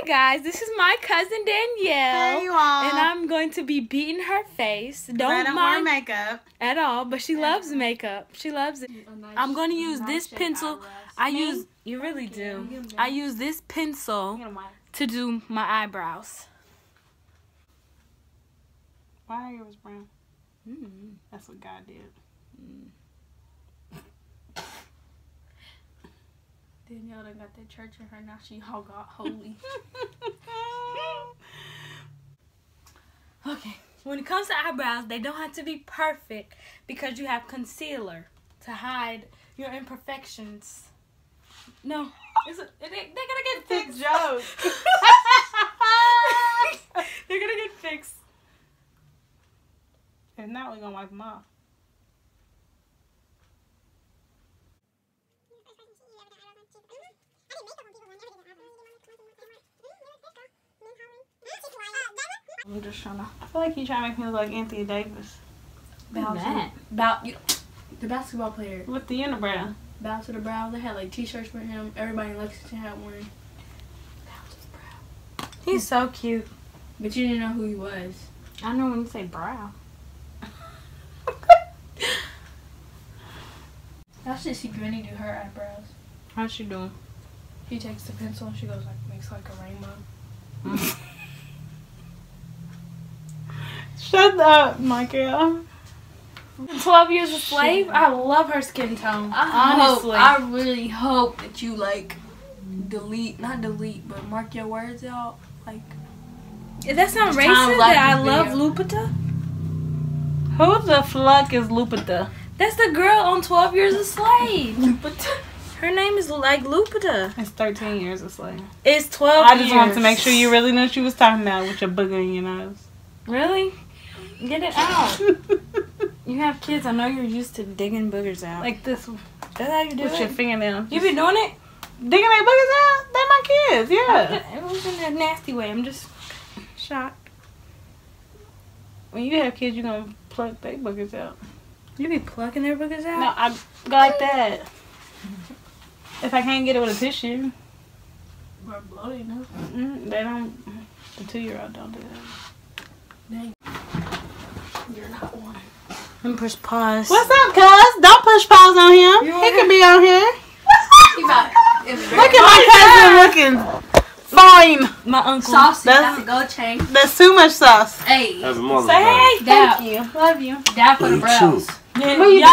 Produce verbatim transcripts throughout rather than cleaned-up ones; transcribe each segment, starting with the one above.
Hi guys, this is my cousin Danielle. Hey you all. And I'm going to be beating her face. Don't I don't mind wear makeup at all, but she loves makeup. She loves it. Nice, I'm going to use nice this pencil. I Me? use you really do. You I use this pencil to do my eyebrows. Why it was brown? Mm. That's what God did. Mm. Danielle done got that church in her, now she all got holy. Okay, when it comes to eyebrows, they don't have to be perfect because you have concealer to hide your imperfections. No, it's a, it, they're gonna get fixed. Joke. They're gonna get fixed. If not, we're gonna wipe them off. I'm just trying to. I feel like you trying to make me look like Anthony Davis. Bow that. Bow, you know, the basketball player. With the unibrow. Bow to the brow. They had like t-shirts for him. Everybody in Lexington had one. Bow to the brow. He's so cute. But you didn't know who he was. I know when you say brow. I should see Granny do her eyebrows. How's she doing? She takes the pencil and she goes like makes like a rainbow. Mm. Shut up, Michael. Twelve Years a Slave. Shit. I love her skin tone. I honestly, hope, I really hope that you like delete, not delete, but mark your words out. Like, is that sound racist? That I love video. Lupita. Who the fuck is Lupita? That's the girl on Twelve Years a Slave. Lupita. Her name is like Lupita. It's thirteen years a slave. It's twelve. I just years. wanted to make sure you really knew what you was talking about with your booger in your nose. Really? Get it out. You have kids. I know you're used to digging boogers out. Like this. That's how you do it. With your fingernail. You be doing it? Digging my boogers out? They're my kids. Yeah. It was in a nasty way. I'm just shocked. When you have kids, you're going to pluck their boogers out. You be plucking their boogers out? No, I go like that. If I can't get it with a tissue. Or bloody no. They don't. The two-year-old don't do that. Dang. You're not one. Let me push pause. What's up, cuz? Don't push pause on him. He here? Can be on here. Look at my cousin looking fine. My uncle. Sauce. That's, that's, go that's too much sauce. Hey. That's mother, Say hey. Dad. Thank you. Love you. Dad for the brows. Y'all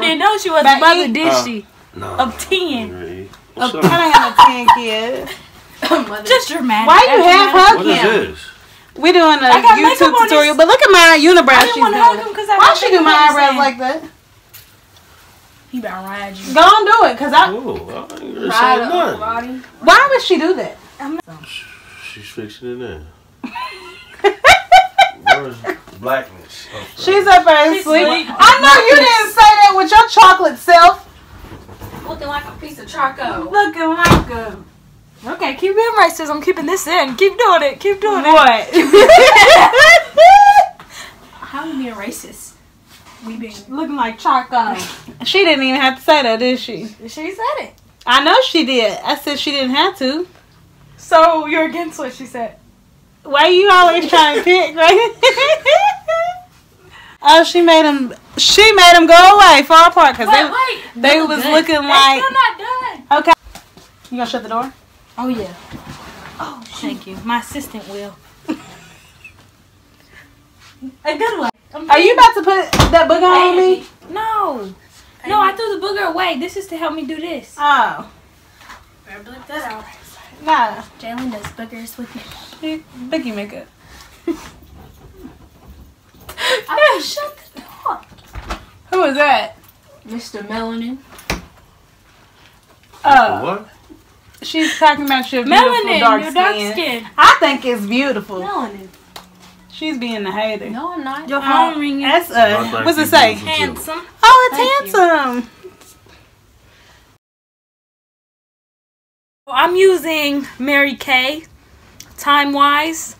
didn't know she was a mother, did uh, she? No. Of ten. Really? Of, I don't have a ten kid. Just dramatic. Why you have her kid? What is this? We're doing a YouTube tutorial, but look at my unibrow she's doing. Why she do my eyebrows like that? He about to ride you. Go on, do it, cause I. Ooh, I ain't gonna ride say nothing. Body. Why would she do that? I'm not... She's fixing it now. Where's blackness? Oh, she's up there asleep. I know you didn't say that with your chocolate self. Looking like a piece of charcoal. Looking like a. Okay, keep being racist. I'm keeping this in. Keep doing it. Keep doing what? it. What? How we being racist? We been looking like charcoal. She didn't even have to say that, did she? She said it. I know she did. I said she didn't have to. So you're against what she said? Why you always trying to pick, right? Oh, she made him. She made him go away, fall apart, cause wait, they wait. they was good. looking they like. Still not done. Okay. You gonna shut the door? Oh, yeah. Oh, thank you. My assistant will. A good one. Are you about to put that booger on me? No. Pay no, me. I threw the booger away. This is to help me do this. Oh. Better blip that out. Nah. Jalen does boogers with me. Boogie makeup. I shut the door. Who is that? Mister Melanin. Oh. What? She's talking about your beautiful Melanin, dark, your dark skin. skin. I think it's beautiful. Melanin. She's being a hater. No, I'm not. Your phone oh, ringing. That's us. Like What's it say? Handsome. Oh, it's Thank handsome. You. I'm using Mary Kay, Time Wise,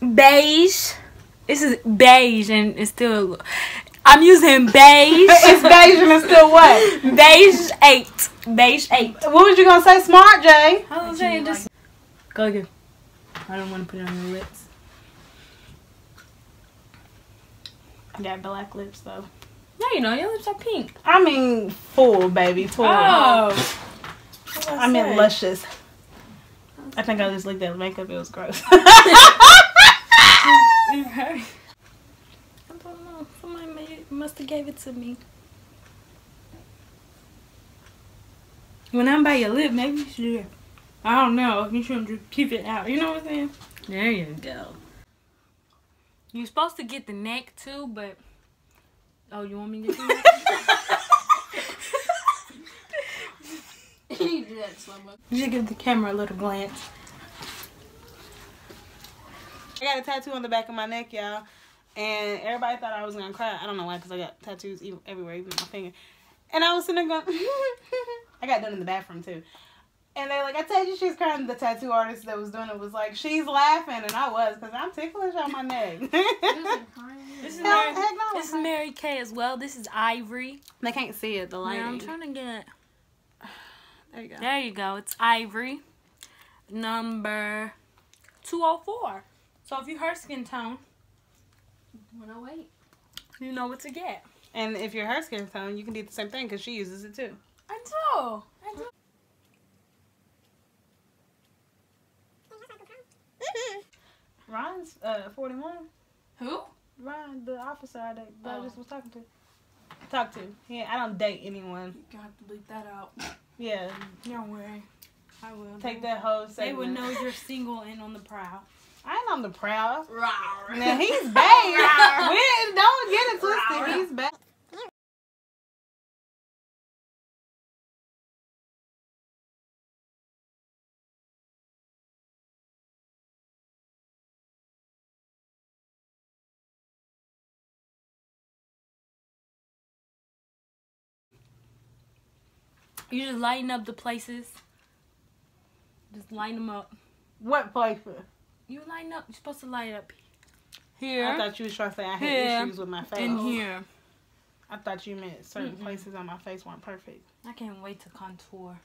beige. This is beige and it's still. I'm using beige. It's beige and it's still what? Beige eight. Beige eight. What was you gonna say? Smart, Jay. I was saying just. Go again. I don't want to put it on your lips. I got black lips though. No, you know, your lips are pink. I mean, full, baby, full. Oh. I, I meant luscious. I think I just looked at makeup. It was gross. I don't know. Somebody made, must have gave it to me. When I'm by your lip, maybe you should. I don't know. You shouldn't just keep it out. You know what I'm saying? There you go. You're supposed to get the neck too, but oh, you want me to do that? You do that so much. You should give the camera a little glance. I got a tattoo on the back of my neck, y'all, and everybody thought I was gonna cry. I don't know why, because I got tattoos even everywhere, even my finger. And I was sitting there going, I got done in the bathroom too. And they're like, I told you she's crying. The tattoo artist that was doing it was like, she's laughing, and I was, because I'm ticklish on my neck. This is Mary, no, no, this is Mary Kay as well. This is Ivory. They can't see it, the lighting. Yeah, I'm trying to get. There you go. There you go. It's Ivory, number two oh four. So if you her skin tone, one oh eight, you know what to get. And if you're her skin tone, you can do the same thing because she uses it too. I do. I do. Ryan's uh, forty-one. Who? Ryan, the officer I, that oh. I just was talking to. Talk to. Yeah, I don't date anyone. You got to leave that out. Yeah. Don't worry. I will. Take that whole segment. They would know you're single and on the prowl. I ain't on the prowl. Rawr. Now he's bad. We don't get it twisted. Rawr. He's bad. You just lighten up the places. Just lighten them up. What places? You lighten up. You're supposed to light up here. I thought you was trying to say I had here. Issues with my face. In here. I thought you meant certain mm-mm. places on my face weren't perfect. I can't wait to contour.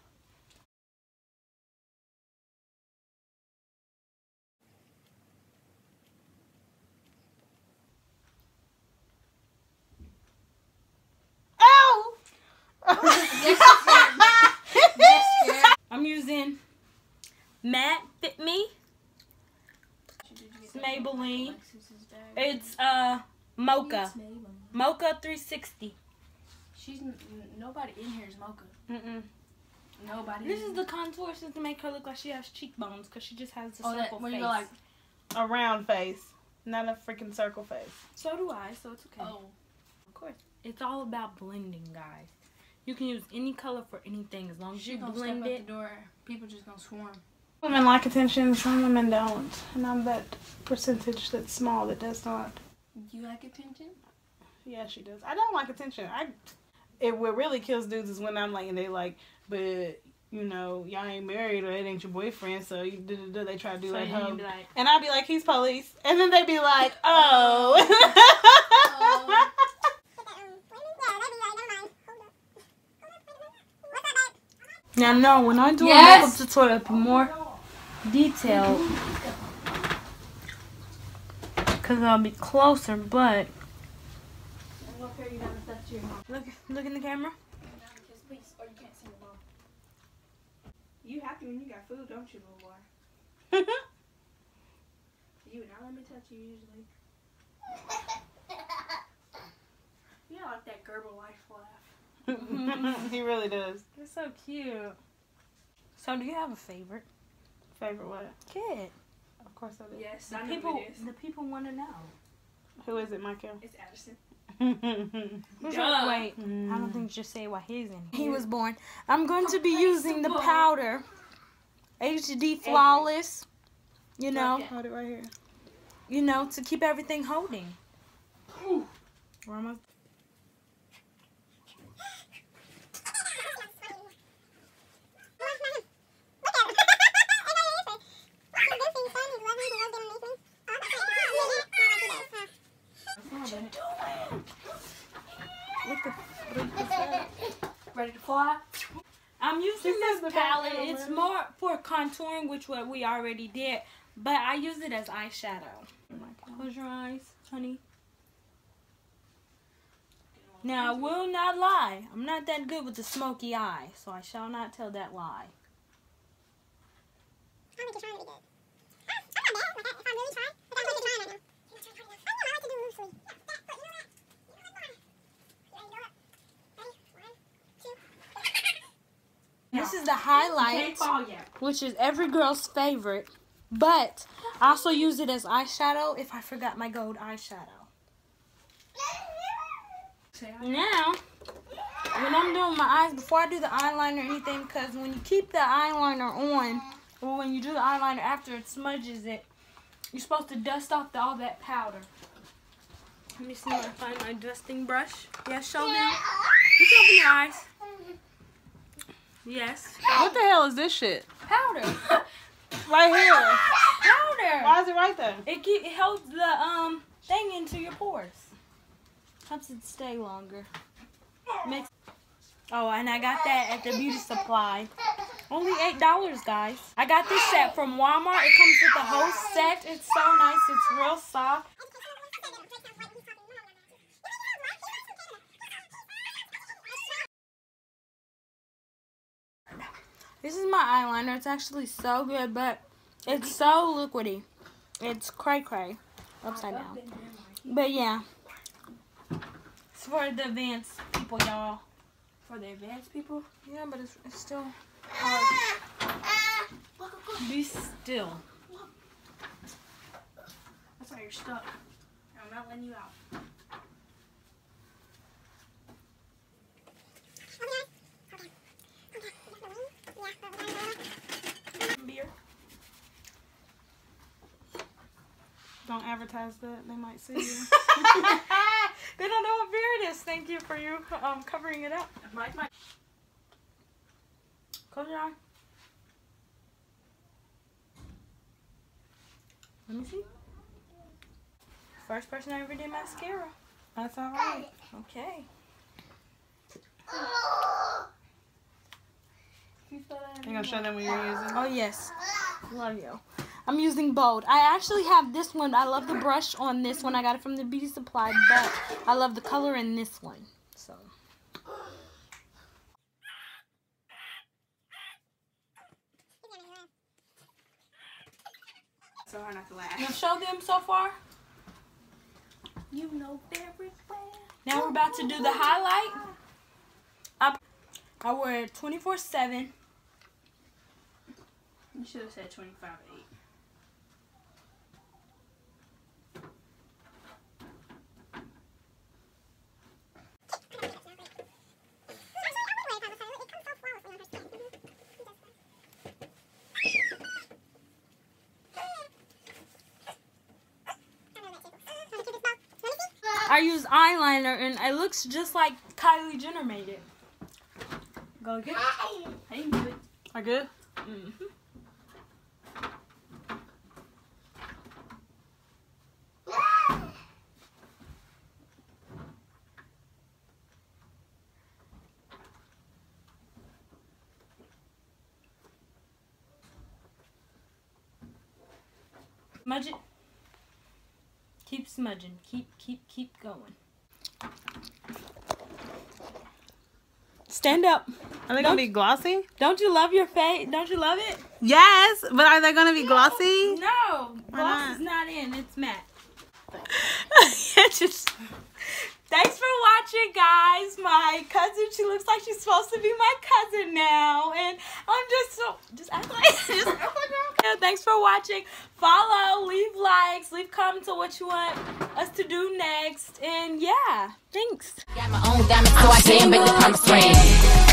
I'm using Matte Fit Me. It's Maybelline. It's uh Mocha. Mocha three sixty. She's nobody in here is Mocha. Mm-mm. Nobody. This is the contour just to make her look like she has cheekbones because she just has the oh, circle that, face. Like, a round face, not a freaking circle face. So do I. So it's okay. Oh, of course. It's all about blending, guys. You can use any color for anything as long as she you blend it. Out the door, people just gonna swarm. Women like attention, some women don't, and I'm that percentage that's small that does not. You like attention? Yeah, she does. I don't like attention. I. It what really kills dudes is when I'm like, and they like, but you know, y'all ain't married or it ain't your boyfriend, so you do, do, do, they try to do so like, home. Like, and I'd be like, he's police, and then they'd be like, oh. Oh. Now, no, when I do yes. a makeup tutorial, it'll be more detailed because I'll be closer, but look, look in the camera. You happy when you got food, don't you, little boy? You would not let me touch you usually. You got like that Gerber wife laugh. He really does. You're so cute. So, do you have a favorite? Favorite what? Kid. Of course I do. Yes, the I people. Know who it is. The people want to know. Who is it, Michael? It's Addison. Duh. Wait, mm. I don't think you should say what he's in. He was born. I'm going to be using the powder, H D Flawless. You know. Hold it right here. You know, to keep everything holding. Ooh. Where am I? I'm using this, this palette. It's more for contouring, which what we already did, but I use it as eyeshadow. Close your eyes, honey. Now, I will not lie. I'm not that good with the smoky eye, so I shall not tell that lie. I'm not bad. Like, if I'm really trying, like, I'm really trying right now. I don't know how to do loosely. This is the highlight, which is every girl's favorite, but I also use it as eyeshadow if I forgot my gold eyeshadow. Now, when I'm doing my eyes, before I do the eyeliner or anything, because when you keep the eyeliner on, or when you do the eyeliner after it smudges it, you're supposed to dust off the, all that powder. Let me see if I find my dusting brush. Yeah, show them. You can open your eyes. Yes. What the hell is this shit? Powder. Right here. Powder. Why is it right there? It, keep, it holds the um thing into your pores. Helps it stay longer. Makes. Oh, and I got that at the beauty supply. Only eight dollars, guys. I got this set from Walmart. It comes with the whole set. It's so nice. It's real soft. This is my eyeliner. It's actually so good, but it's so liquidy. It's cray cray. Upside down. But yeah. It's for the advanced people, y'all. For the advanced people? Yeah, but it's, it's still hard. Be still. That's why you're stuck. I'm not letting you out. Don't advertise that. They might see you. They don't know what beer it is. Thank you for you um, covering it up. Mike, Mike. Close your eye. Let me see. First person I ever did mascara. That's all right. Okay. You gonna show them what you're using? Oh, yes. Love you. I'm using bold. I actually have this one. I love the brush on this one. I got it from the beauty supply, but I love the color in this one. So. So hard not to laugh. Now show them so far. You know very well. Now we're about to do the highlight. I, I wear it twenty-four seven. You should have said twenty-five eight. I use eyeliner and it looks just like Kylie Jenner made it. Go get it. Hey, good. I good? Mm-hmm. Smudge it. Keep smudging. Keep, keep, keep going. Stand up. Are they going to be glossy? Don't you love your face? Don't you love it? Yes, but are they going to be no. glossy? No. Gloss is not in. It's matte. Just... Thanks for watching, guys. My cousin, she looks like she's supposed to be my cousin now. And I'm just so... Just act like... Just, oh my God. Thanks for watching. Follow, leave likes, leave comments on what you want us to do next. And yeah, thanks. Got my own diamonds, so I can't make the promise ring.